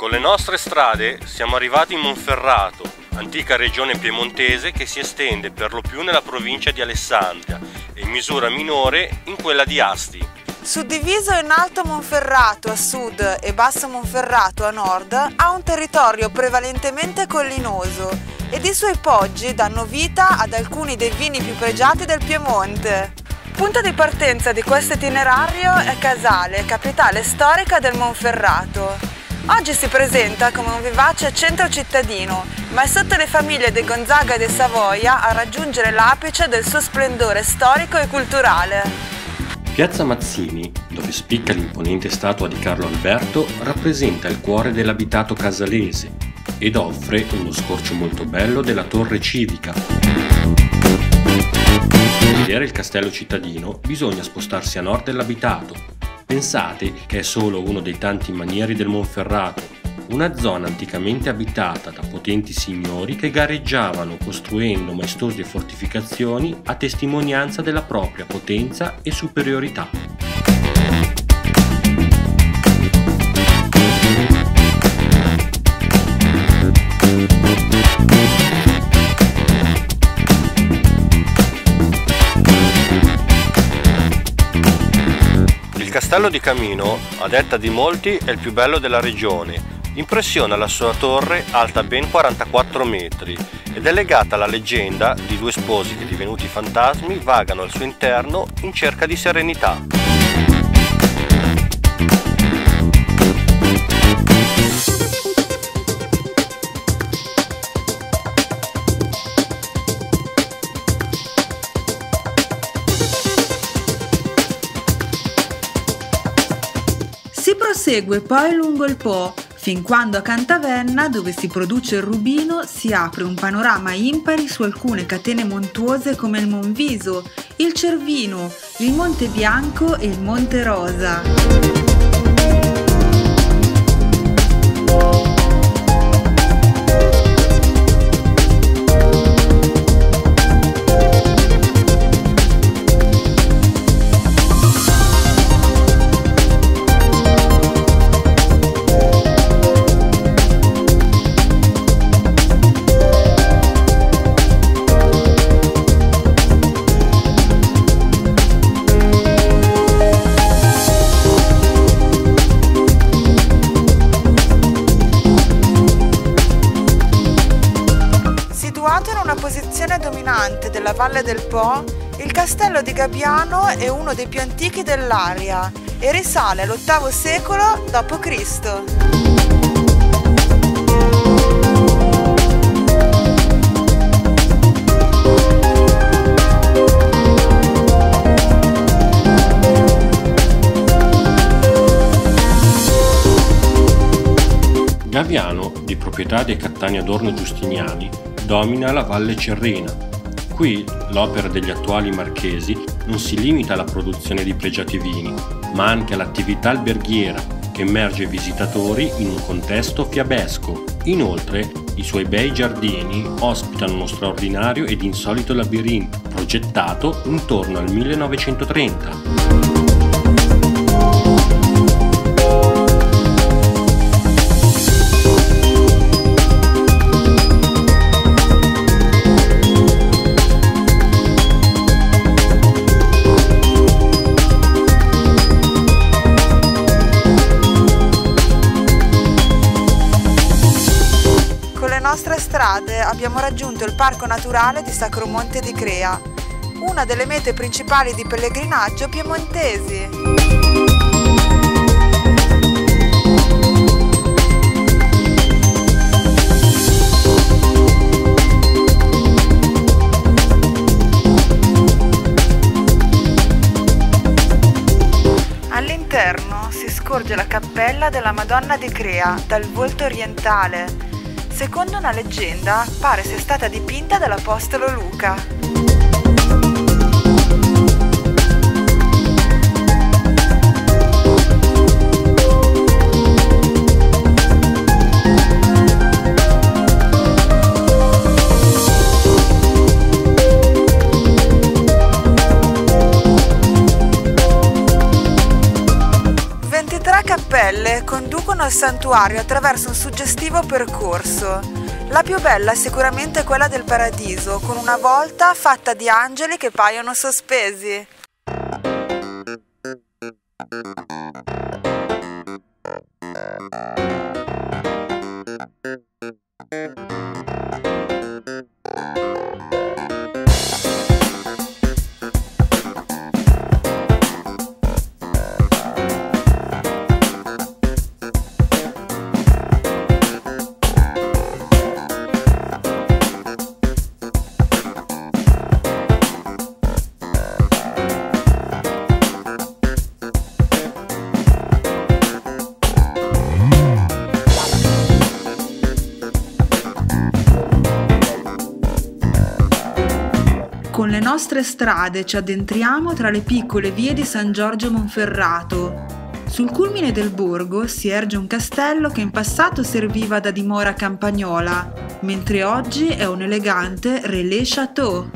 Con le nostre strade siamo arrivati in Monferrato, antica regione piemontese che si estende per lo più nella provincia di Alessandria e in misura minore in quella di Asti. Suddiviso in Alto Monferrato a sud e Basso Monferrato a nord, ha un territorio prevalentemente collinoso ed i suoi poggi danno vita ad alcuni dei vini più pregiati del Piemonte. Punto di partenza di questo itinerario è Casale, capitale storica del Monferrato. Oggi si presenta come un vivace centro cittadino, ma è sotto le famiglie dei Gonzaga e dei Savoia a raggiungere l'apice del suo splendore storico e culturale. Piazza Mazzini, dove spicca l'imponente statua di Carlo Alberto, rappresenta il cuore dell'abitato casalese ed offre uno scorcio molto bello della torre civica. Per vedere il castello cittadino bisogna spostarsi a nord dell'abitato. Pensate che è solo uno dei tanti manieri del Monferrato, una zona anticamente abitata da potenti signori che gareggiavano costruendo maestose fortificazioni a testimonianza della propria potenza e superiorità. Il castello di Camino, a detta di molti, è il più bello della regione. Impressiona la sua torre, alta ben 44 metri, ed è legata alla leggenda di due sposi che, divenuti fantasmi, vagano al suo interno in cerca di serenità. Si prosegue poi lungo il Po, fin quando a Cantavenna, dove si produce il rubino, si apre un panorama impari su alcune catene montuose come il Monviso, il Cervino, il Monte Bianco e il Monte Rosa. Della Valle del Po, il castello di Gabiano è uno dei più antichi dell'area e risale all'VIII secolo d.C. Gabiano, di proprietà dei Cattani Adorno Giustiniani, domina la Valle Cerrena. Qui l'opera degli attuali marchesi non si limita alla produzione di pregiati vini, ma anche all'attività alberghiera che immerge i visitatori in un contesto fiabesco. Inoltre, i suoi bei giardini ospitano uno straordinario ed insolito labirinto progettato intorno al 1930. Abbiamo raggiunto il parco naturale di Sacro Monte di Crea, una delle mete principali di pellegrinaggio piemontesi. All'interno si scorge la cappella della Madonna di Crea dal volto orientale. Secondo una leggenda, pare sia stata dipinta dall'apostolo Luca. stradale conducono al santuario attraverso un suggestivo percorso. La più bella sicuramente è quella del Paradiso, con una volta fatta di angeli che paiono sospesi. Con le nostre strade ci addentriamo tra le piccole vie di San Giorgio Monferrato. Sul culmine del borgo si erge un castello che in passato serviva da dimora campagnola, mentre oggi è un elegante relais château.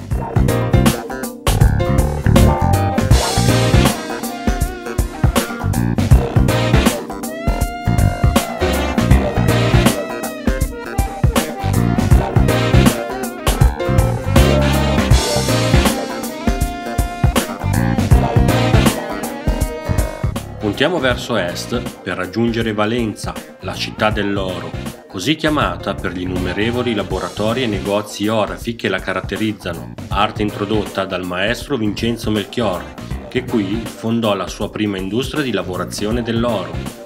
Puntiamo verso est per raggiungere Valenza, la città dell'oro, così chiamata per gli innumerevoli laboratori e negozi orafi che la caratterizzano, arte introdotta dal maestro Vincenzo Melchior, che qui fondò la sua prima industria di lavorazione dell'oro.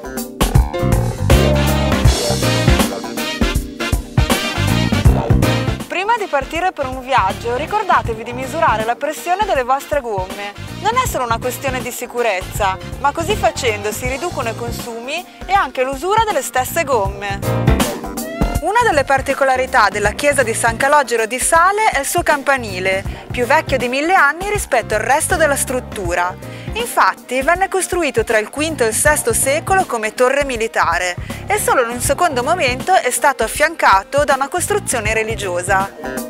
Partire per un viaggio, ricordatevi di misurare la pressione delle vostre gomme. Non è solo una questione di sicurezza, ma così facendo si riducono i consumi e anche l'usura delle stesse gomme. Una delle particolarità della chiesa di San Calogero di Sale è il suo campanile, più vecchio di 1000 anni rispetto al resto della struttura. Infatti venne costruito tra il V e il VI secolo come torre militare e solo in un secondo momento è stato affiancato da una costruzione religiosa.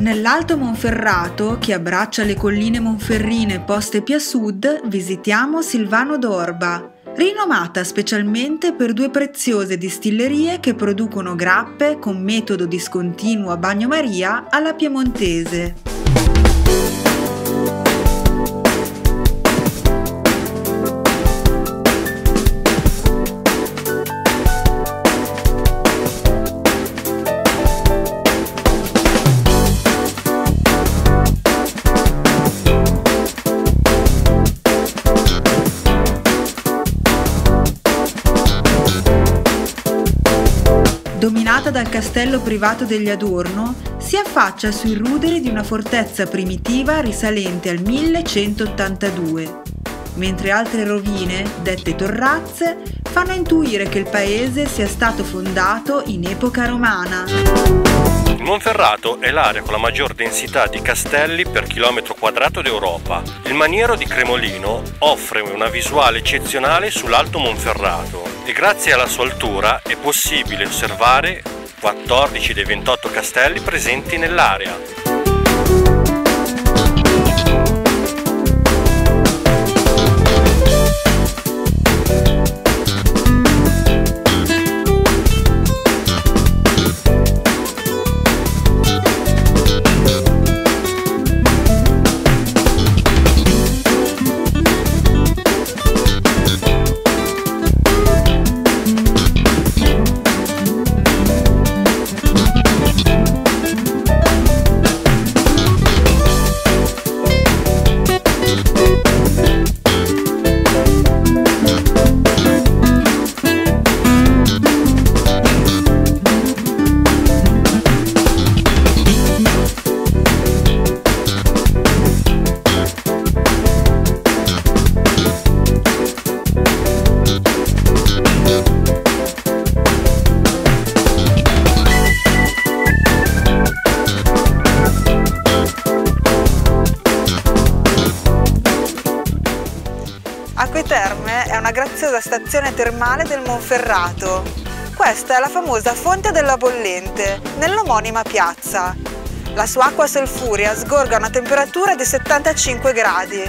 Nell'Alto Monferrato, che abbraccia le colline monferrine poste più a sud, visitiamo Silvano d'Orba, rinomata specialmente per due preziose distillerie che producono grappe con metodo discontinuo a bagnomaria alla piemontese. Dominata dal castello privato degli Adorno, si affaccia sui ruderi di una fortezza primitiva risalente al 1182, mentre altre rovine, dette torrazze, fanno intuire che il paese sia stato fondato in epoca romana. Il Monferrato è l'area con la maggior densità di castelli per chilometro quadrato d'Europa. Il maniero di Cremolino offre una visuale eccezionale sull'Alto Monferrato e grazie alla sua altura è possibile osservare 14 dei 28 castelli presenti nell'area. Terme è una graziosa stazione termale del Monferrato. Questa è la famosa fonte della Bollente, nell'omonima piazza. La sua acqua solfurea sgorga a una temperatura di 75 gradi.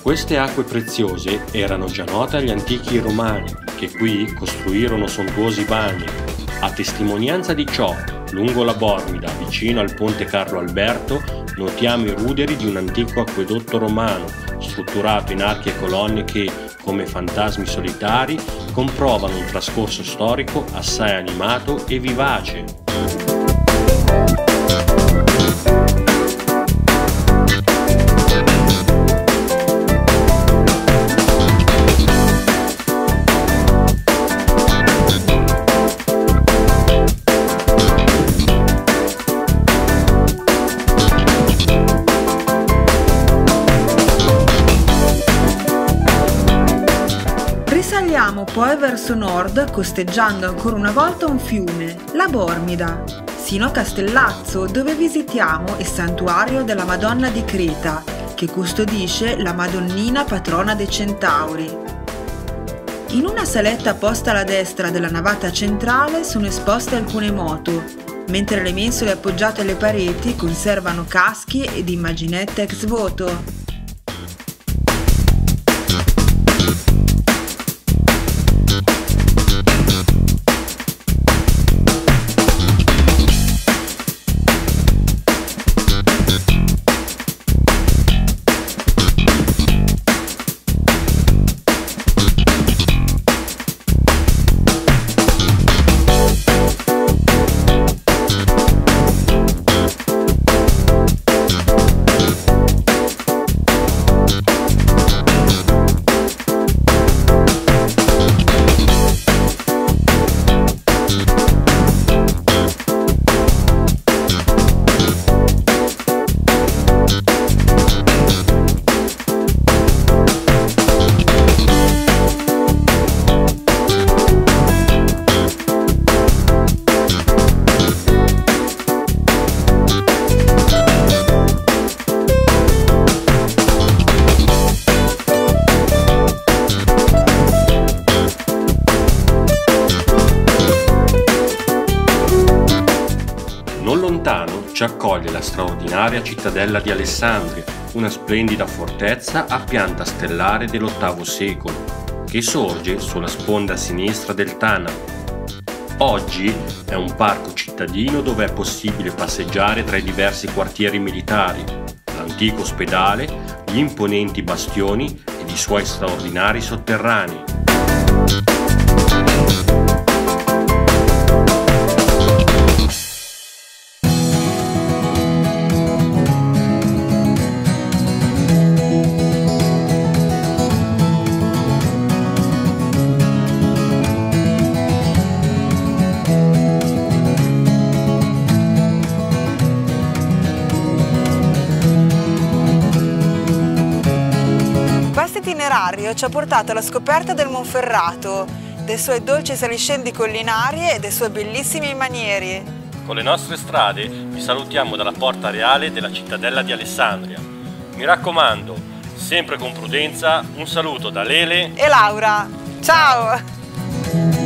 Queste acque preziose erano già note agli antichi romani, che qui costruirono sontuosi bagni. A testimonianza di ciò, lungo la Bormida, vicino al ponte Carlo Alberto, notiamo i ruderi di un antico acquedotto romano, strutturato in archi e colonne che, come fantasmi solitari, comprovano un trascorso storico assai animato e vivace. Poi verso nord, costeggiando ancora una volta un fiume, la Bormida, sino a Castellazzo, dove visitiamo il santuario della Madonna di Creta, che custodisce la Madonnina patrona dei Centauri. In una saletta posta alla destra della navata centrale sono esposte alcune moto, mentre le mensole appoggiate alle pareti conservano caschi ed immaginette ex voto. Ci accoglie la straordinaria cittadella di Alessandria, una splendida fortezza a pianta stellare dell'VIII secolo, che sorge sulla sponda sinistra del Tanaro. Oggi è un parco cittadino dove è possibile passeggiare tra i diversi quartieri militari, l'antico ospedale, gli imponenti bastioni ed i suoi straordinari sotterranei. Ci ha portato alla scoperta del Monferrato, dei suoi dolci saliscendi collinari e dei suoi bellissimi manieri. Con le nostre strade vi salutiamo dalla porta reale della cittadella di Alessandria. Mi raccomando, sempre con prudenza, un saluto da Lele e Laura. Ciao!